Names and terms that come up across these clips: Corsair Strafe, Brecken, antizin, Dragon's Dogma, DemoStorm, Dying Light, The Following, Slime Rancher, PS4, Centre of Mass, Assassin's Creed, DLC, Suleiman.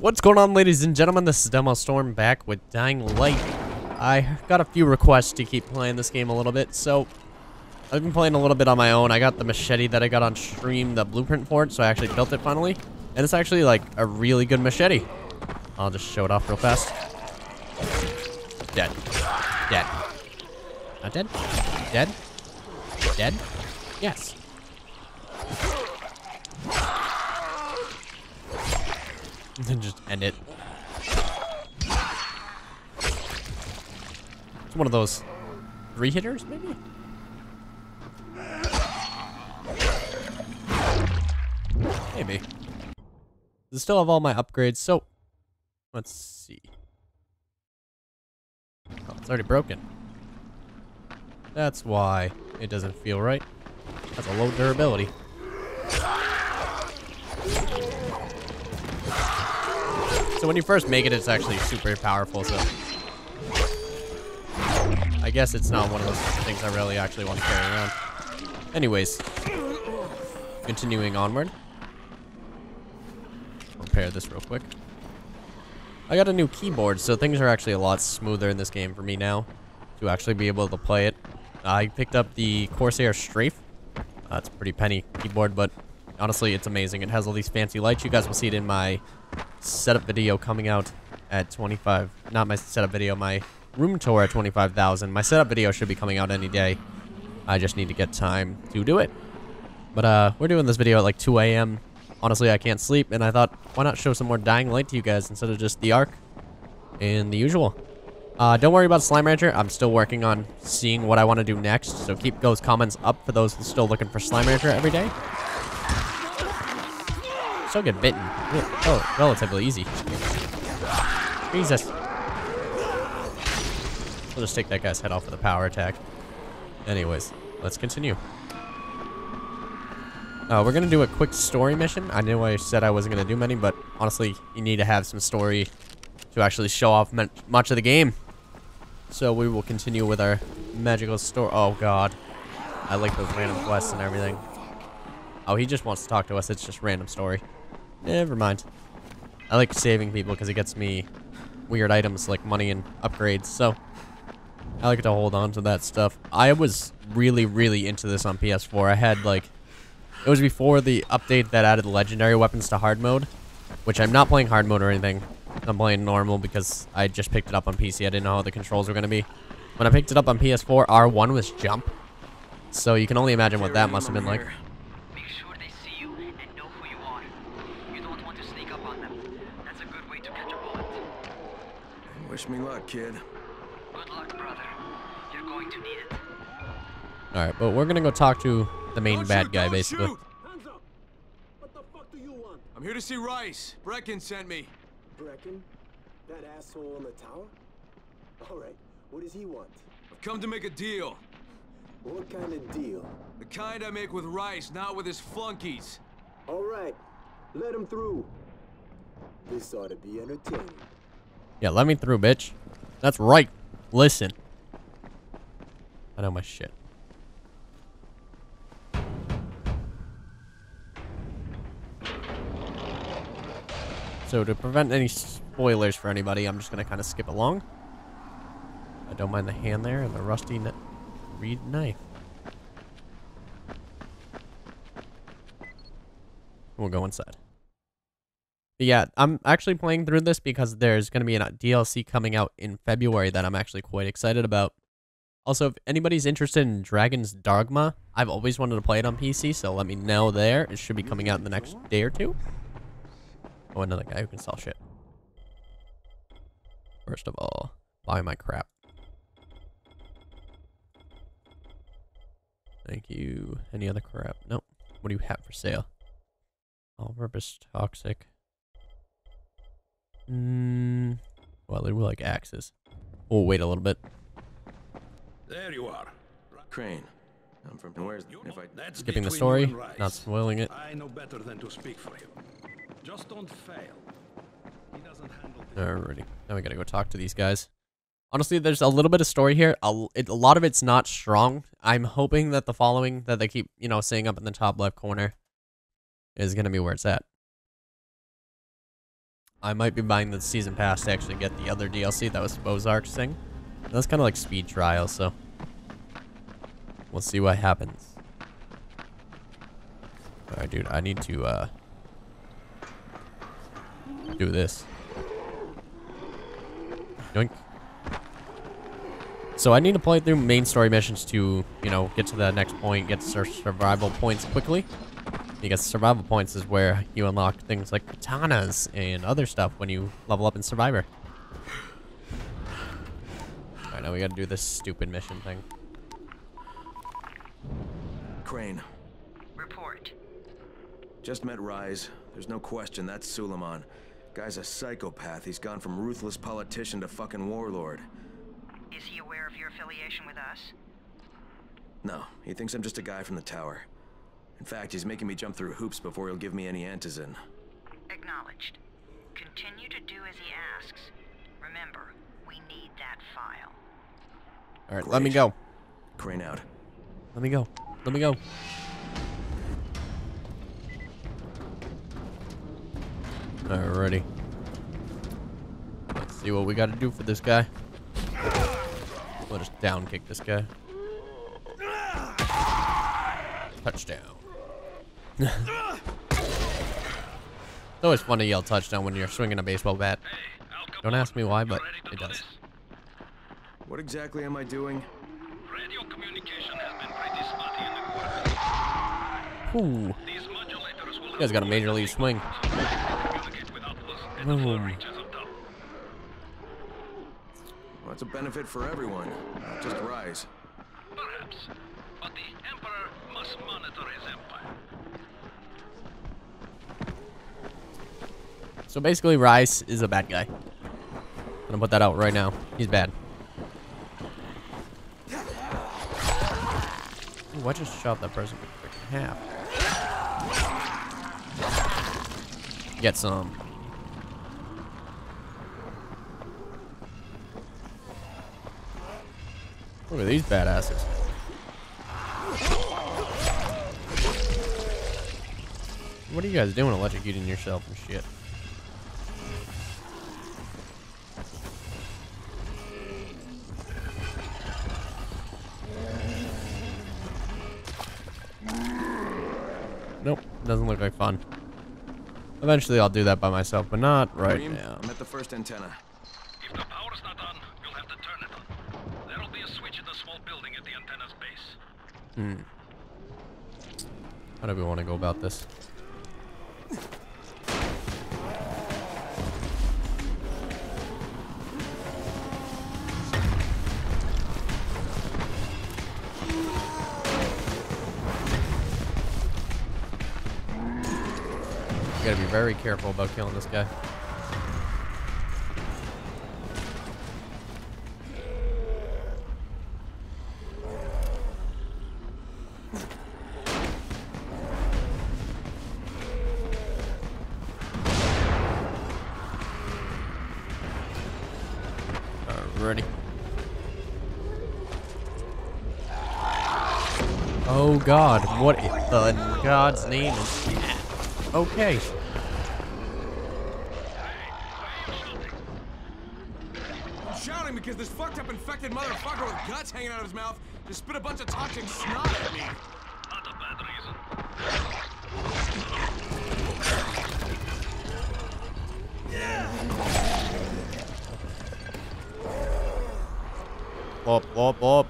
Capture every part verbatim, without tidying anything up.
What's going on, ladies and gentlemen? This is DemoStorm back with Dying Light. I got a few requests to keep playing this game a little bit, so I've been playing a little bit on my own. I got the machete that I got on stream, the blueprint for it, so I actually built it finally. And it's actually like a really good machete. I'll just show it off real fast. Dead. Dead. Not dead? Dead? Dead? Yes. Then just end it. It's one of those three hitters, maybe? Maybe. I still have all my upgrades, so let's see. Oh, it's already broken. That's why it doesn't feel right. That's a low durability. So when you first make it, it's actually super powerful, so I guess it's not one of those things I really actually want to carry around. Anyways, continuing onward. Repair this real quick. I got a new keyboard, so things are actually a lot smoother in this game for me now to actually be able to play it. I picked up the Corsair Strafe. Uh, it's a pretty penny keyboard, but honestly, it's amazing. It has all these fancy lights. You guys will see it in my setup video coming out at twenty-five. Not my setup video, my room tour at twenty-five thousand. My setup video should be coming out any day. I just need to get time to do it. But uh, we're doing this video at like two A M Honestly, I can't sleep, and I thought, why not show some more Dying Light to you guys instead of just the Ark and the usual. Uh, don't worry about Slime Rancher. I'm still working on seeing what I want to do next, so keep those comments up for those still looking for Slime Rancher every day. So get bitten. Oh, relatively easy. Jesus. I'll just take that guy's head off with a power attack. Anyways, let's continue. Uh, we're going to do a quick story mission. I knew I said I wasn't going to do many, but honestly, you need to have some story to actually show off much of the game. So we will continue with our magical story. Oh, God. I like those random quests and everything. Oh, he just wants to talk to us. It's just random story. Never mind. I like saving people because it gets me weird items like money and upgrades. So I like to hold on to that stuff. I was really, really into this on P S four. I had like... It was before the update that added legendary weapons to hard mode, which I'm not playing hard mode or anything. I'm playing normal because I just picked it up on P C. I didn't know how the controls were going to be. When I picked it up on P S four, R one was jump. So you can only imagine what that must have been like. Make sure they see you and know who you are. You don't want to sneak up on them. That's a good way to catch a bullet. Wish me luck, kid. Good luck, brother. You're going to need it. Alright, but we're going to go talk to the main don't bad shoot, guy, basically. Shoot. Hands up. What the fuck do you want? I'm here to see Rice. Brecken sent me. Brecken? That asshole in the tower? Alright, what does he want? I've come to make a deal. What kind of deal? The kind I make with Rice, not with his flunkies. Alright, let him through. This ought to be entertaining. Yeah, let me through, bitch. That's right. Listen. I know my shit. So to prevent any spoilers for anybody, I'm just going to kind of skip along. I don't mind the hand there and the rusty reed knife. We'll go inside. But yeah, I'm actually playing through this because there's going to be a D L C coming out in February that I'm actually quite excited about. Also, if anybody's interested in Dragon's Dogma, I've always wanted to play it on P C, so let me know there. It should be coming out in the next day or two. Oh, another guy who can sell shit. First of all, buy my crap. Thank you. Any other crap? Nope. What do you have for sale? All-purpose toxic. Hmm. Well, they were like axes. We'll wait a little bit. There you are. Crane. I'm from where's you know, if I that's skipping the story, not spoiling it. I know better than to speak for you. Just don't fail. He doesn't handle this. Alrighty. Now we gotta go talk to these guys. Honestly, there's a little bit of story here. A, it, a lot of it's not strong. I'm hoping that the following that they keep, you know, saying up in the top left corner is gonna be where it's at. I might be buying the season pass to actually get the other D L C. That was Bozark's thing. That's kind of like speed trial, so we'll see what happens. All right, dude, I need to uh, do this. Doink. So I need to play through main story missions to, you know, get to the next point, get to survival points quickly. Because survival points is where you unlock things like katanas and other stuff when you level up in Survivor. Alright, now we gotta do this stupid mission thing. Crane. Report. Just met Rise. There's no question that's Suleiman. Guy's a psychopath. He's gone from ruthless politician to fucking warlord. Is he aware of your affiliation with us? No, he thinks I'm just a guy from the tower. In fact, he's making me jump through hoops before he'll give me any antizin. Acknowledged. Continue to do as he asks. Remember, we need that file. All right, Great. Let me go. Crane out. Let me go. Let me go. Alrighty. Let's see what we got to do for this guy. We'll just down kick this guy. Touchdown. It's always fun to yell touchdown when you're swinging a baseball bat. Don't ask me why, but it does. What exactly am I doing? Radio communication has been pretty spotty in the quarter. Ooh. You guys got a major league swing. Well, it's a benefit for everyone, not just Rise. Perhaps, but the Emperor must monitor his empire. So basically, Rise is a bad guy. I'm gonna put that out right now. He's bad. Ooh, I just shot that person for freaking half. Get some. Look at these badasses. What are you guys doing electrocuting yourself and shit? Nope, doesn't look like fun. Eventually I'll do that by myself, but not right Dream, now. I'm at the first antenna. If the power's not on, you'll have to turn it on. There'll be a switch in the small building at the antenna's base. Hmm. How do we want to go about this? You gotta be very careful about killing this guy. God, what in the God's name is that? Okay. I'm shouting because this fucked up infected motherfucker with guts hanging out of his mouth just spit a bunch of toxic snot at me. Not a bad reason. Up, up, up.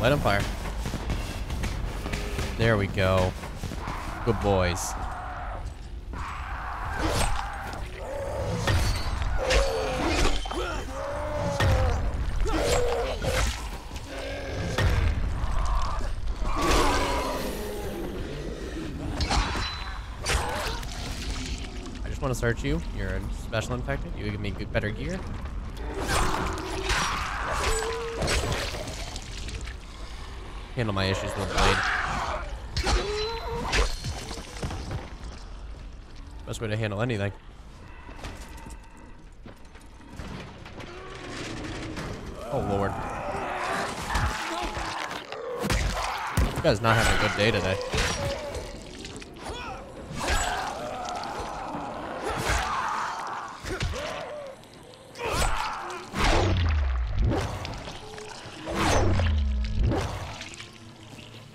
Let him fire. There we go. Good boys. I just want to search you. You're a special infected. You give me good, better gear. handle my issues with the blade. Best way to handle anything. Oh, Lord. This guy's not having a good day today.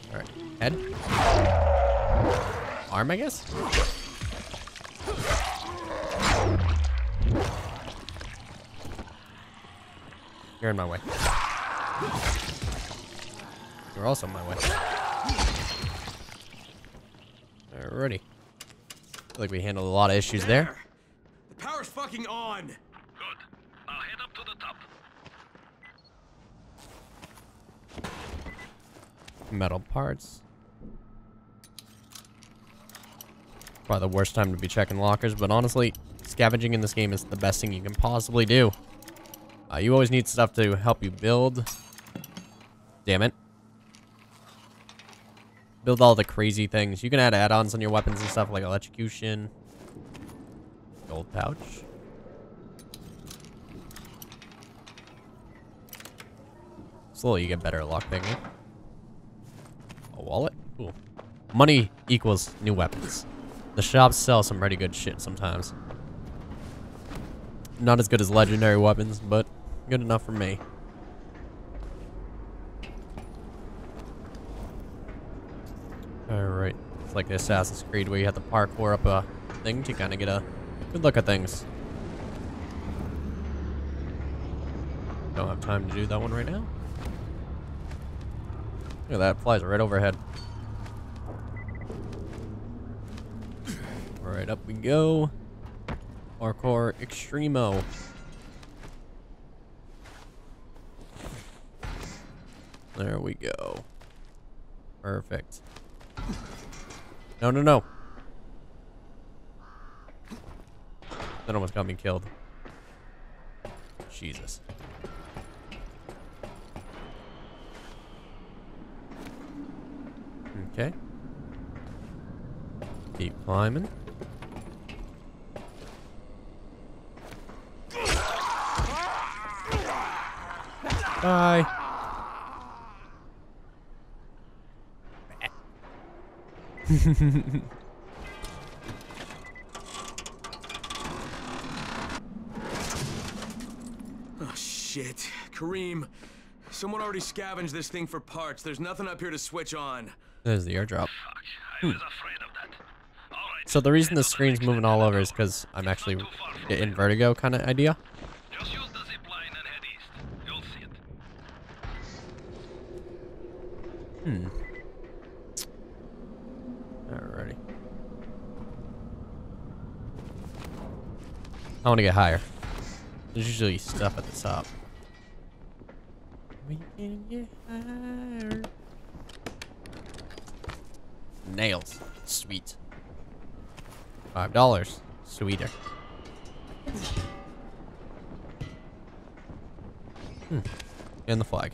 All right, head. Arm, I guess? You're in my way. You're also in my way. Alrighty. Feel like we handled a lot of issues there. there. The power's fucking on. Good. Now head up to the top. Metal parts. Probably the worst time to be checking lockers, but honestly, scavenging in this game is the best thing you can possibly do. Uh, you always need stuff to help you build. Damn it. Build all the crazy things. You can add add-ons on your weapons and stuff like electrocution. Gold pouch. Slowly you get better at lockpicking. A wallet? Cool. Money equals new weapons. The shops sell some pretty good shit sometimes. Not as good as legendary weapons, but good enough for me. Alright. It's like the Assassin's Creed where you have to parkour up a thing to kind of get a good look at things. Don't have time to do that one right now. Look at that. Flies right overhead. Alright, up we go. Parkour Extremo. There we go. Perfect. No, no, no. That almost got me killed. Jesus. Okay. Keep climbing. Bye. Oh shit, Kareem! Someone already scavenged this thing for parts. There's nothing up here to switch on. There's the airdrop. Hmm. So the reason the screen's moving all over is because I'm actually in vertigo kind of idea. Hmm. Alrighty. I want to get higher. There's usually stuff at the top. We can get higher. Nails. Sweet. Five dollars. Sweeter. Hmm. And the flag.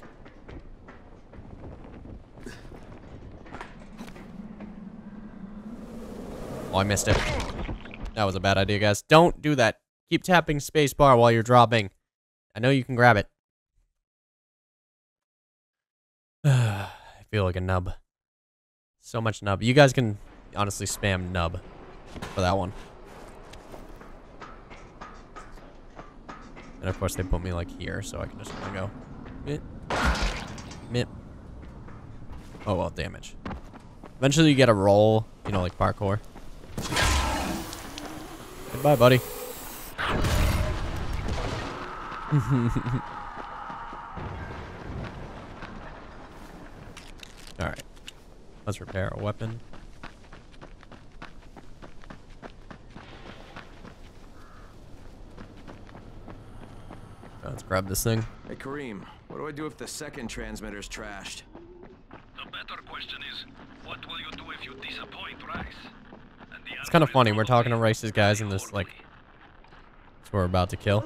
Oh, I missed it. That was a bad idea, guys. Don't do that. Keep tapping spacebar while you're dropping. I know you can grab it. I feel like a nub. So much nub. You guys can honestly spam nub for that one. And of course, they put me like here, so I can just kind of go. Mip. Mip. Oh, well, damage. Eventually, you get a roll, you know, like parkour. Goodbye, buddy. Alright. Let's repair our weapon. Let's grab this thing. Hey, Kareem, what do I do if the second transmitter's trashed? The better question is, what will you do if you disappoint Rice? It's kind of funny, we're talking to Rice's guys in this, like, that's what we're about to kill.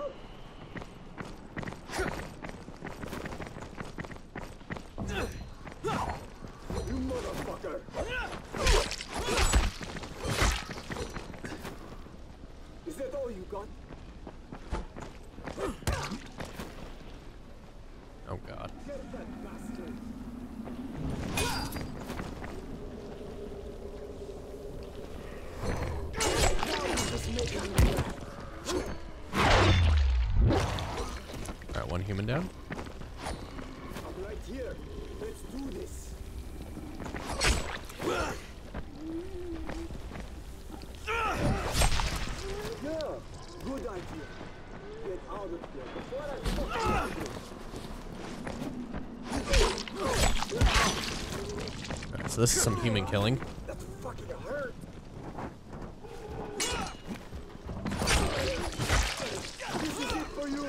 got one human down. Right here. Let's do this. Yeah, good idea. Get out of here before I fucking. Alright, so this is some human killing. That fucking hurt. This is it for you.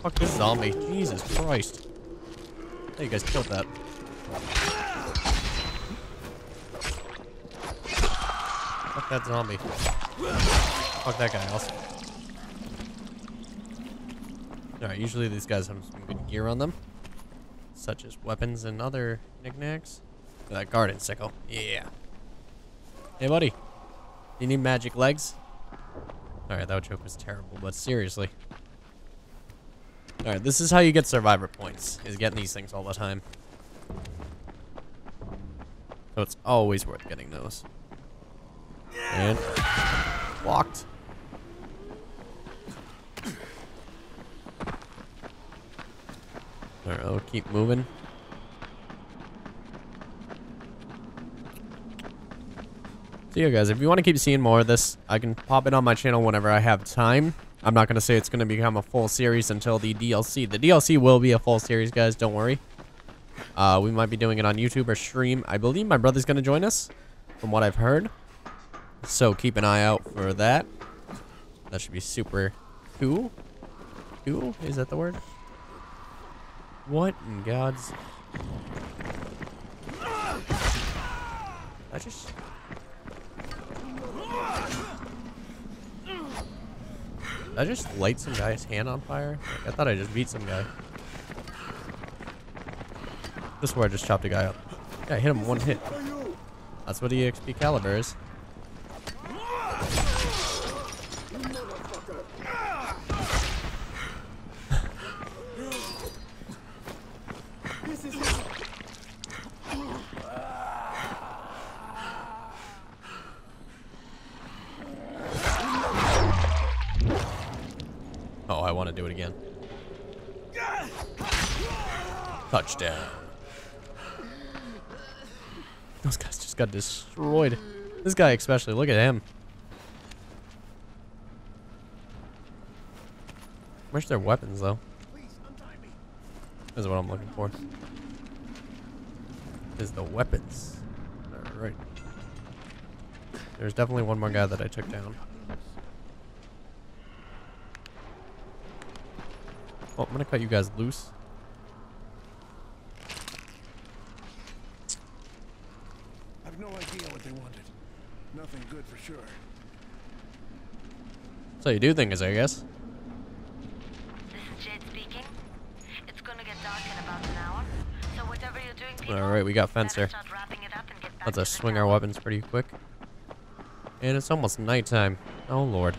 Fuck this zombie. Jesus Christ. Hey, you guys killed that. Fuck that zombie. Fuck that guy also. Alright, usually these guys have some good gear on them, such as weapons and other knickknacks. Look at that garden sickle. Yeah. Hey, buddy. Do you need magic legs? Alright, that joke was terrible, but seriously. Alright, this is how you get survivor points, is getting these things all the time. So it's always worth getting those. And walked. Alright, we'll keep moving. So yeah, guys, if you want to keep seeing more of this, I can pop it on my channel whenever I have time. I'm not going to say it's going to become a full series until the D L C. The D L C will be a full series, guys. Don't worry. Uh, we might be doing it on YouTube or stream. I believe my brother's going to join us, from what I've heard. So keep an eye out for that. That should be super cool. Cool? Is that the word? What in God's... I just... Did I just light some guy's hand on fire? Like, I thought I just beat some guy. This is where I just chopped a guy up. Yeah, I hit him one hit. That's what E X P caliber is. Touchdown. Those guys just got destroyed. This guy especially, look at him. Where's their weapons though? This is what I'm looking for. Is the weapons. Alright. There's definitely one more guy that I took down. Oh, I'm gonna cut you guys loose. Sure. So you do think is, I guess. This is Jade speaking. It's gonna get dark in about an hour. So whatever you're doing, people, all right, we got Fencer. Let's us swing our weapons pretty quick. And it's almost nighttime. Oh Lord.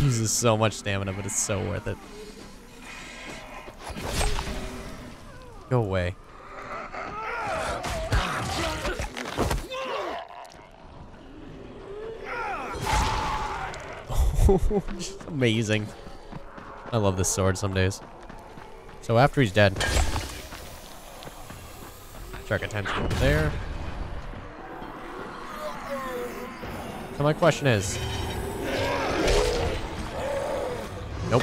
Uses so much stamina, but it's so worth it. Go away. Oh, just amazing. I love this sword some days. So after he's dead, shark attention over there. So my question is, nope.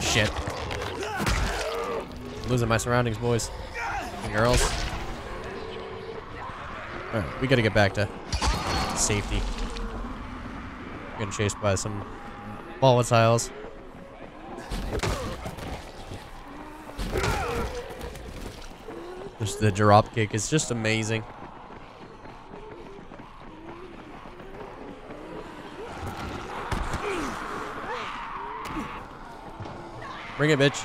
Shit. Losing my surroundings, boys and girls. Alright, we gotta get back to safety. We're getting chased by some volatiles. Just the drop kick is just amazing. Bring it, bitch.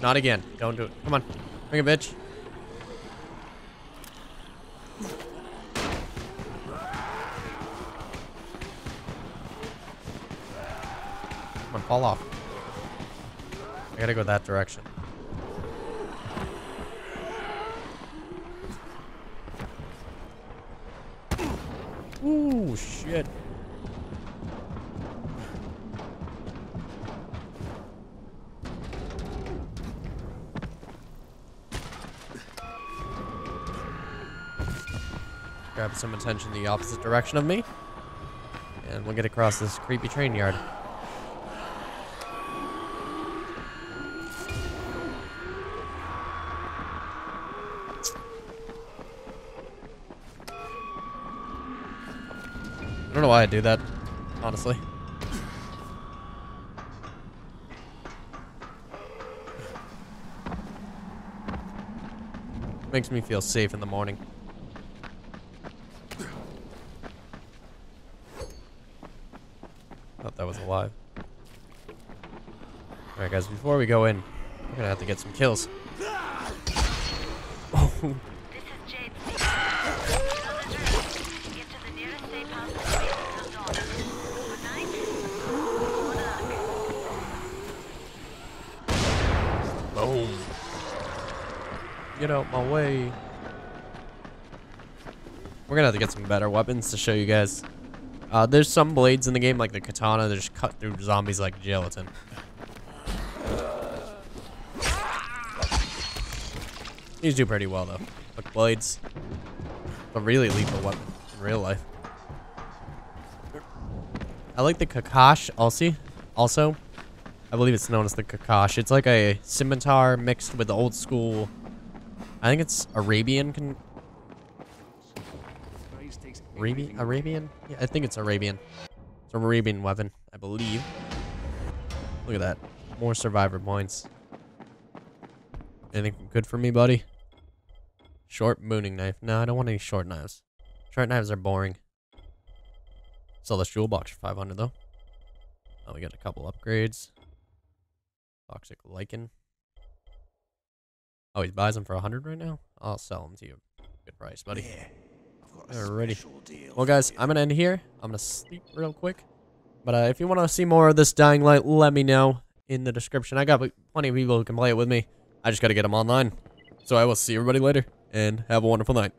Not again. Don't do it. Come on. Bring it, bitch. and fall off. I gotta go that direction. Ooh, shit. Grab some attention in the opposite direction of me, and we'll get across this creepy train yard. I don't know why I do that, honestly. Makes me feel safe in the morning. Thought that was alive. Alright guys, before we go in, we're gonna have to get some kills. Oh. Get out my way. We're gonna have to get some better weapons to show you guys. Uh, there's some blades in the game, like the katana, that just cut through zombies like gelatin. These do pretty well though. Like blades, a really lethal weapon in real life. I like the kakash also. Also, I believe it's known as the kakash. It's like a scimitar mixed with the old school. I think it's Arabian. Con Arabian? Arabian? Yeah, I think it's Arabian. It's an Arabian weapon, I believe. Look at that. More survivor points. Anything good for me, buddy? Short mooning knife. No, I don't want any short knives. Short knives are boring. Sell the jewel box for five hundred, though. Oh, we got a couple upgrades. Toxic lichen. Oh, he buys them for one hundred right now? I'll sell them to you. Good price, buddy. Yeah, alrighty. Well, guys, I'm going to end here. I'm going to sleep real quick. But uh, if you want to see more of this Dying Light, let me know in the description. I got plenty of people who can play it with me. I just got to get them online. So I will see everybody later, and have a wonderful night.